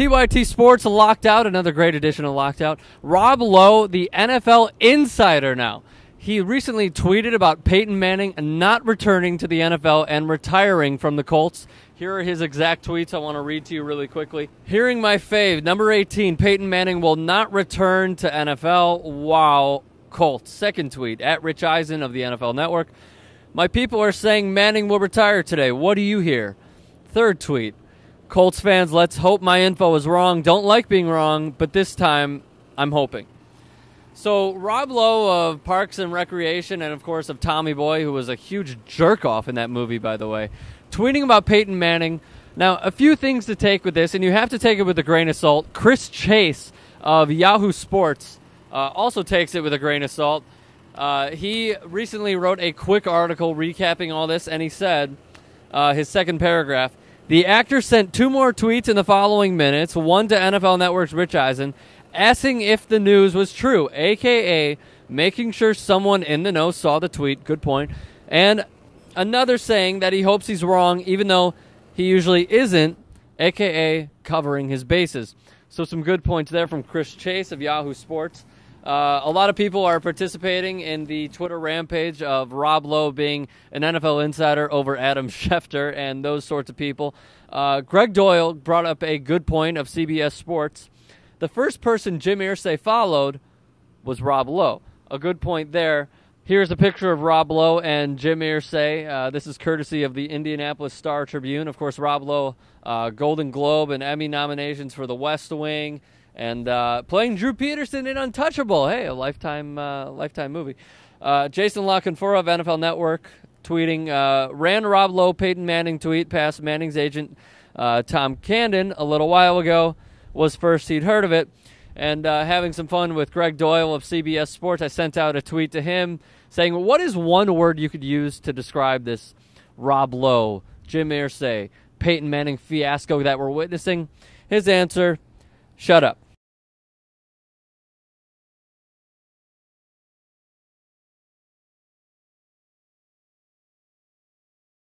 TYT Sports, Locked Out, another great edition of Locked Out. Rob Lowe, the NFL insider now. He recently tweeted about Peyton Manning not returning to the NFL and retiring from the Colts. Here are his exact tweets I want to read to you really quickly. Hearing my fave, number 18, Peyton Manning will not return to NFL. Wow, Colts. Second tweet, at Rich Eisen of the NFL Network. My people are saying Manning will retire today. What do you hear? Third tweet, Colts fans, let's hope my info is wrong. Don't like being wrong, but this time I'm hoping. So Rob Lowe of Parks and Recreation and, of course, of Tommy Boy, who was a huge jerk-off in that movie, by the way, tweeting about Peyton Manning. Now, a few things to take with this, and you have to take it with a grain of salt. Chris Chase of Yahoo Sports also takes it with a grain of salt. He recently wrote a quick article recapping all this, and he said, his second paragraph, the actor sent two more tweets in the following minutes, one to NFL Network's Rich Eisen, asking if the news was true, a.k.a. making sure someone in the know saw the tweet. Good point. And another saying that he hopes he's wrong, even though he usually isn't, a.k.a. covering his bases. So some good points there from Chris Chase of Yahoo Sports. A lot of people are participating in the Twitter rampage of Rob Lowe being an NFL insider over Adam Schefter and those sorts of people. Gregg Doyel brought up a good point of CBS Sports. The first person Jim Irsay followed was Rob Lowe. A good point there. Here's a picture of Rob Lowe and Jim Irsay. This is courtesy of the Indianapolis Star Tribune. Of course, Rob Lowe, Golden Globe and Emmy nominations for The West Wing, and playing Drew Peterson in Untouchable. Hey, a lifetime movie. Jason LaCanfora of NFL Network tweeting, ran Rob Lowe Peyton Manning tweet past Manning's agent Tom Candon a little while ago. Was first he'd heard of it, and having some fun with Gregg Doyel of CBS Sports, I sent out a tweet to him saying, what is one word you could use to describe this Rob Lowe, Jim Irsay, Peyton Manning fiasco that we're witnessing? His answer, shut up.